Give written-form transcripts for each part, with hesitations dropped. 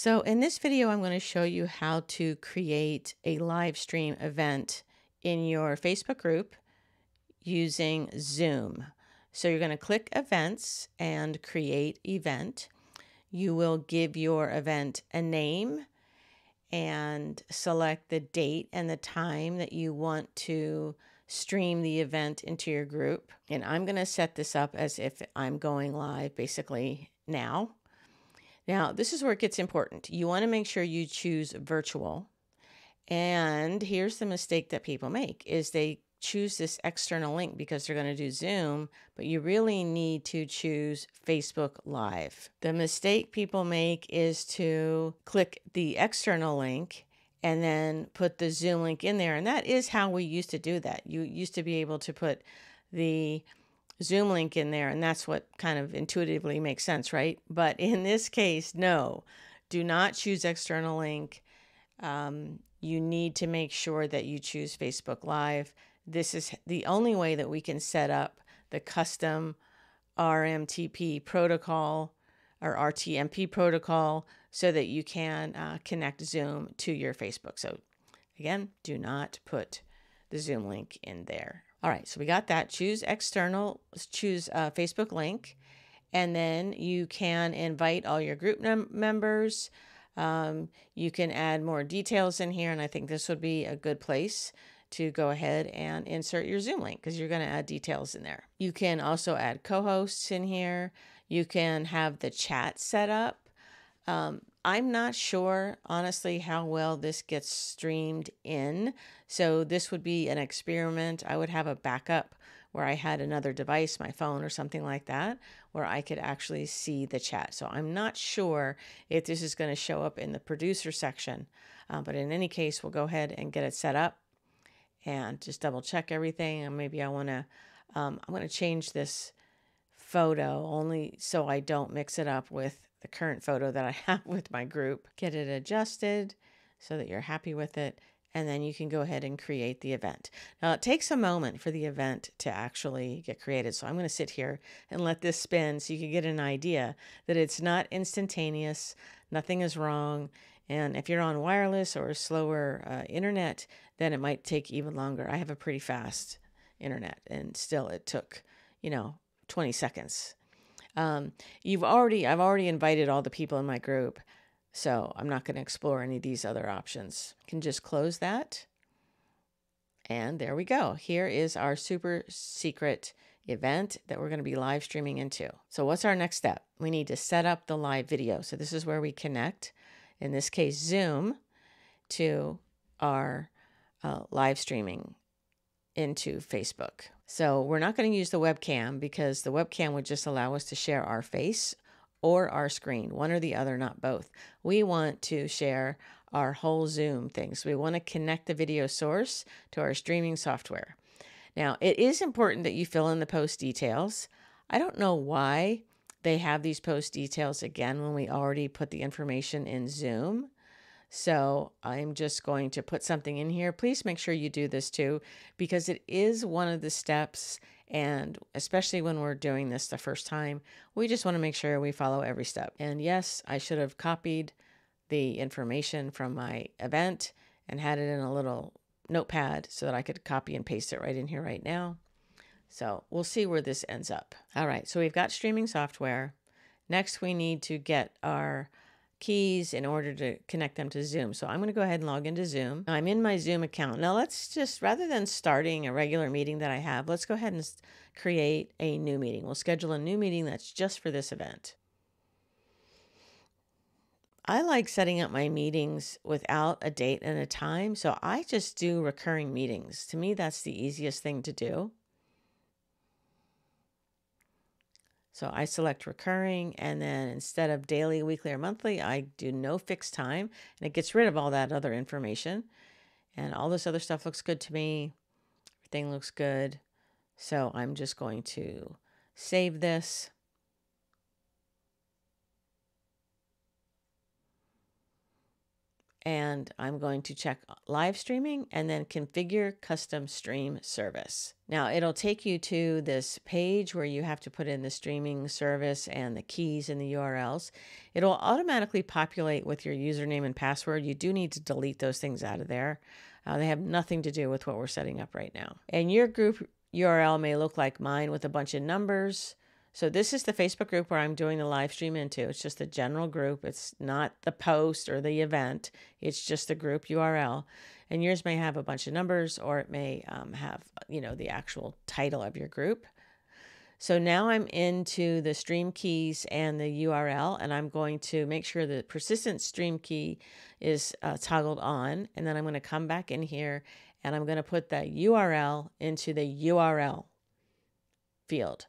So in this video, I'm going to show you how to create a live stream event in your Facebook group using Zoom. So you're going to click Events and Create Event. You will give your event a name and select the date and the time that you want to stream the event into your group. And I'm going to set this up as if I'm going live basically now. Now, this is where it gets important. You want to make sure you choose virtual. And here's the mistake that people make is they choose this external link because they're going to do Zoom, but you really need to choose Facebook Live. The mistake people make is to click the external link and then put the Zoom link in there. And that is how we used to do that. You used to be able to put the Zoom link in there, and that's what kind of intuitively makes sense, right? But in this case, no, do not choose external link. You need to make sure that you choose Facebook Live. This is the only way that we can set up the custom RMTP protocol or RTMP protocol so that you can connect Zoom to your Facebook. So again, do not put the Zoom link in there. All right, so we got that. Choose external, choose Facebook link, and then you can invite all your group members. You can add more details in here, and I think this would be a good place to go ahead and insert your Zoom link because you're going to add details in there. You can also add co-hosts in here. You can have the chat set up. I'm not sure, honestly, how well this gets streamed in. So this would be an experiment. I would have a backup where I had another device, my phone or something like that, where I could actually see the chat. So I'm not sure if this is going to show up in the producer section, but in any case, we'll go ahead and get it set up and just double check everything. And maybe I want to, I'm going to change this photo only so I don't mix it up with the current photo that I have with my group. Get it adjusted so that you're happy with it. And then you can go ahead and create the event. Now it takes a moment for the event to actually get created. So I'm going to sit here and let this spin so you can get an idea that it's not instantaneous, nothing is wrong. And if you're on wireless or slower internet, then it might take even longer. I have a pretty fast internet and still it took, 20 seconds. I've already invited all the people in my group. So I'm not going to explore any of these other options. I can just close that. And there we go. Here is our super secret event that we're going to be live streaming into. So what's our next step? We need to set up the live video. So this is where we connect, in this case, Zoom, to our live streaming into Facebook. So we're not going to use the webcam because the webcam would just allow us to share our face or our screen, one or the other, not both. We want to share our whole Zoom thing. So we want to connect the video source to our streaming software. Now, it is important that you fill in the post details. I don't know why they have these post details again when we already put the information in Zoom. So I'm just going to put something in here. Please make sure you do this too, because it is one of the steps. And especially when we're doing this the first time, we just want to make sure we follow every step. And yes, I should have copied the information from my event and had it in a little notepad so that I could copy and paste it right in here right now. So we'll see where this ends up. All right, so we've got streaming software. Next, we need to get our keys in order to connect them to Zoom. So I'm going to go ahead and log into Zoom. I'm in my Zoom account. Now let's just, rather than starting a regular meeting that I have, let's go ahead and create a new meeting. We'll schedule a new meeting that's just for this event. I like setting up my meetings without a date and a time. So I just do recurring meetings. To me, that's the easiest thing to do. So I select recurring, and then instead of daily, weekly, or monthly, I do no fixed time, and it gets rid of all that other information. And all this other stuff looks good to me. Everything looks good. So I'm just going to save this. and I'm going to check live streaming and then configure custom stream service. Now it'll take you to this page where you have to put in the streaming service and the keys and the URLs. It'll automatically populate with your username and password. You do need to delete those things out of there. They have nothing to do with what we're setting up right now. And your group URL may look like mine with a bunch of numbers. So this is the Facebook group where I'm doing the live stream into. It's just the general group. It's not the post or the event. It's just the group URL. And yours may have a bunch of numbers, or it may have, you know, the actual title of your group. So now I'm into the stream keys and the URL, and I'm going to make sure the persistent stream key is toggled on. And then I'm going to come back in here and I'm going to put that URL into the URL field.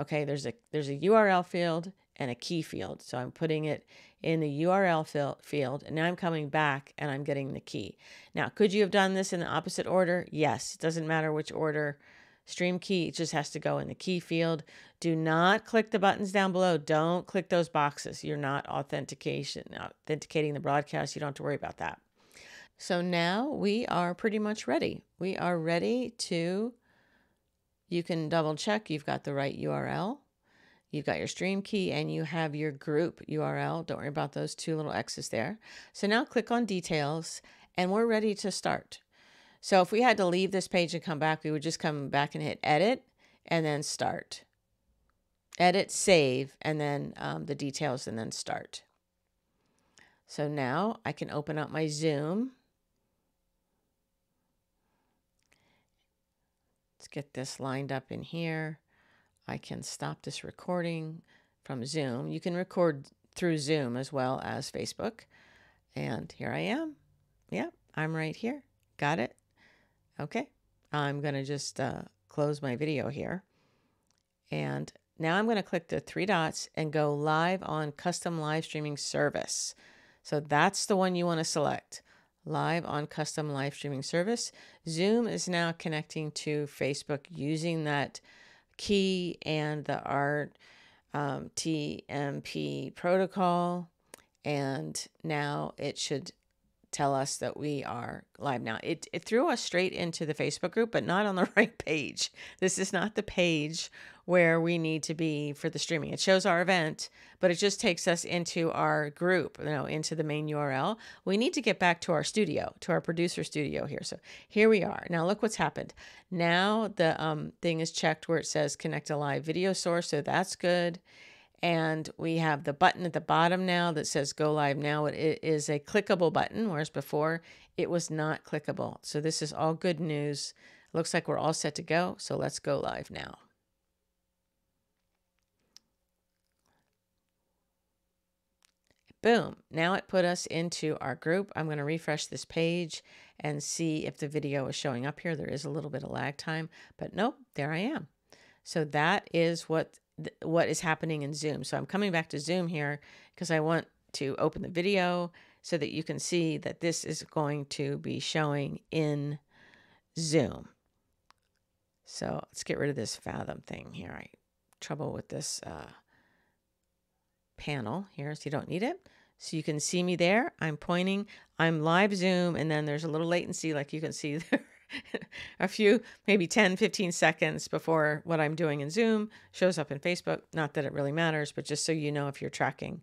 Okay, there's a URL field and a key field. So I'm putting it in the URL field, and now I'm coming back and I'm getting the key. Now, could you have done this in the opposite order? Yes, it doesn't matter which order. Stream key, it just has to go in the key field. Do not click the buttons down below. Don't click those boxes. You're not authenticating the broadcast. You don't have to worry about that. So now we are pretty much ready. We are ready to... You can double check you've got the right URL, you've got your stream key, and you have your group URL. Don't worry about those two little X's there. So now click on details and we're ready to start. So if we had to leave this page and come back, we would just come back and hit edit and then start. Edit, save, and then the details and then start. So now I can open up my Zoom. Let's get this lined up in here. I can stop this recording from Zoom. You can record through Zoom as well as Facebook. And here I am. Yep, I'm right here. Got it. Okay. I'm going to just close my video here. And now I'm going to click the three dots and go live on custom live streaming service. So that's the one you want to select. Live on custom live streaming service. Zoom is now connecting to Facebook using that key and the RTMP protocol. And now it should tell us that we are live now. It threw us straight into the Facebook group, but not on the right page. This is not the page where we need to be for the streaming. It shows our event, but it just takes us into our group, you know, into the main URL. We need to get back to our studio, to our producer studio here. So here we are. Now look what's happened. Now the thing is checked where it says connect a live video source. So that's good. And we have the button at the bottom now that says go live now. It is a clickable button, whereas before it was not clickable. So this is all good news. Looks like we're all set to go. So let's go live now. Boom. Now it put us into our group. I'm going to refresh this page and see if the video is showing up here. There is a little bit of lag time, but nope, there I am. So that is what is happening in Zoom. So I'm coming back to Zoom here because I want to open the video so that you can see that this is going to be showing in Zoom. So let's get rid of this Fathom thing here. I have trouble with this panel here, so you don't need it. So you can see me there. I'm pointing, I'm live Zoom, and then there's a little latency, like you can see there, a few, maybe 10, 15 seconds before what I'm doing in Zoom shows up in Facebook. Not that it really matters, but just so you know if you're tracking.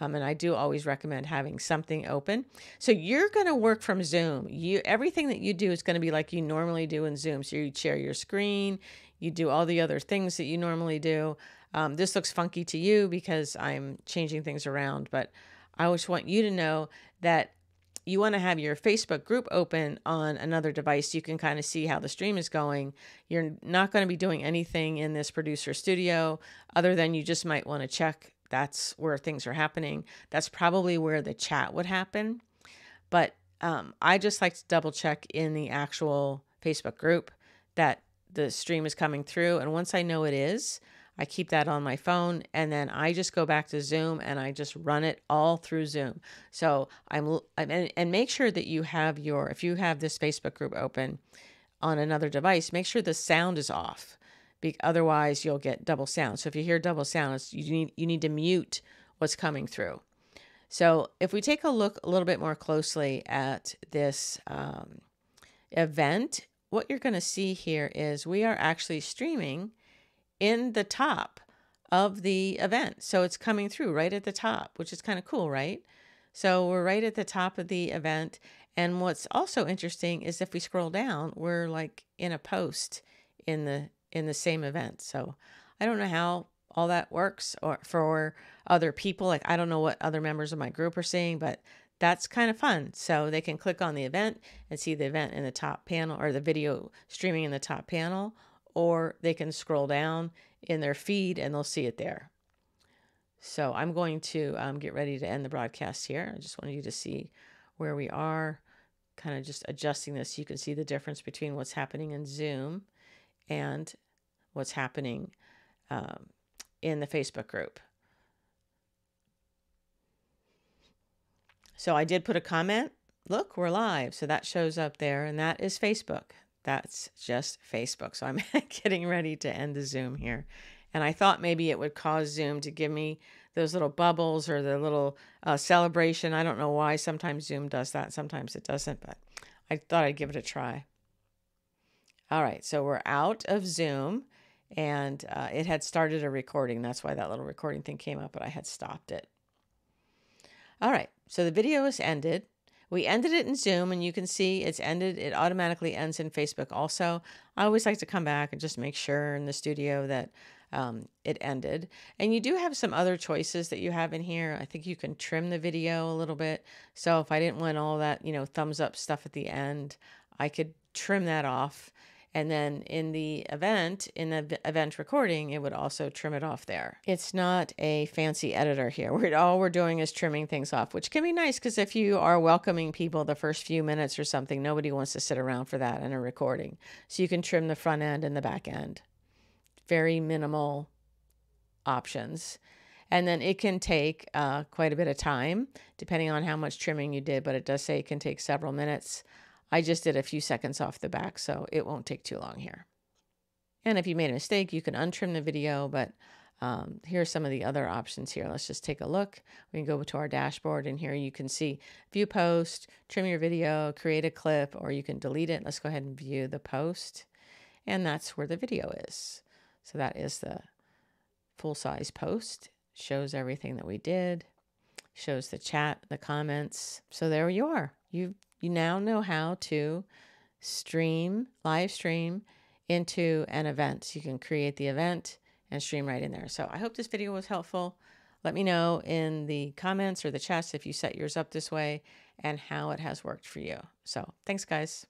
And I do always recommend having something open. So you're going to work from Zoom. Everything that you do is going to be like you normally do in Zoom. So you share your screen, you do all the other things that you normally do. This looks funky to you because I'm changing things around, but I just want you to know that you want to have your Facebook group open on another device. You can kind of see how the stream is going. You're not going to be doing anything in this producer studio other than you just might want to check that's where things are happening. That's probably where the chat would happen. But I just like to double check in the actual Facebook group that the stream is coming through. And once I know it is, I keep that on my phone, and then I just go back to Zoom and I just run it all through Zoom. So and make sure that you have if you have this Facebook group open on another device, make sure the sound is off. Otherwise you'll get double sound. So if you hear double sound, you need to mute what's coming through. So if we take a look a little bit more closely at this event, what you're going to see here is we are actually streaming in the top of the event. So it's coming through right at the top, which is kind of cool, right? So we're right at the top of the event. And what's also interesting is if we scroll down, we're like in a post in the same event. So I don't know how all that works or for other people. Like, I don't know what other members of my group are seeing, but that's kind of fun. So they can click on the event and see the event in the top panel, or the video streaming in the top panel, or they can scroll down in their feed and they'll see it there. So I'm going to get ready to end the broadcast here. I just wanted you to see where we are, kind of just adjusting this so you can see the difference between what's happening in Zoom and what's happening in the Facebook group. So I did put a comment, look, we're live. So that shows up there, and that is Facebook. That's just Facebook. So I'm getting ready to end the Zoom here. And I thought maybe it would cause Zoom to give me those little bubbles or the little celebration. I don't know why. Sometimes Zoom does that. Sometimes it doesn't, but I thought I'd give it a try. All right. So we're out of Zoom, and it had started a recording. That's why that little recording thing came up, but I had stopped it. All right. So the video is ended. We ended it in Zoom, and you can see it's ended. It automatically ends in Facebook also. I always like to come back and just make sure in the studio that it ended. And you do have some other choices that you have in here. I think you can trim the video a little bit. So if I didn't want all that, you know, thumbs up stuff at the end, I could trim that off. And then in the event recording, it would also trim it off there. It's not a fancy editor here. All we're doing is trimming things off, which can be nice, because if you are welcoming people the first few minutes or something, nobody wants to sit around for that in a recording. So you can trim the front end and the back end. Very minimal options. And then it can take quite a bit of time, depending on how much trimming you did, but it does say it can take several minutes. I just did a few seconds off the back, so it won't take too long here. And if you made a mistake, you can untrim the video, but here are some of the other options here. Let's just take a look. We can go to our dashboard, and here you can see view post, trim your video, create a clip, or you can delete it. Let's go ahead and view the post, and that's where the video is. So that is the full-size post. Shows everything that we did, shows the chat, the comments. So there you are. You now know how to live stream into an event. So you can create the event and stream right in there. So I hope this video was helpful. Let me know in the comments or the chats if you set yours up this way and how it has worked for you. So thanks, guys.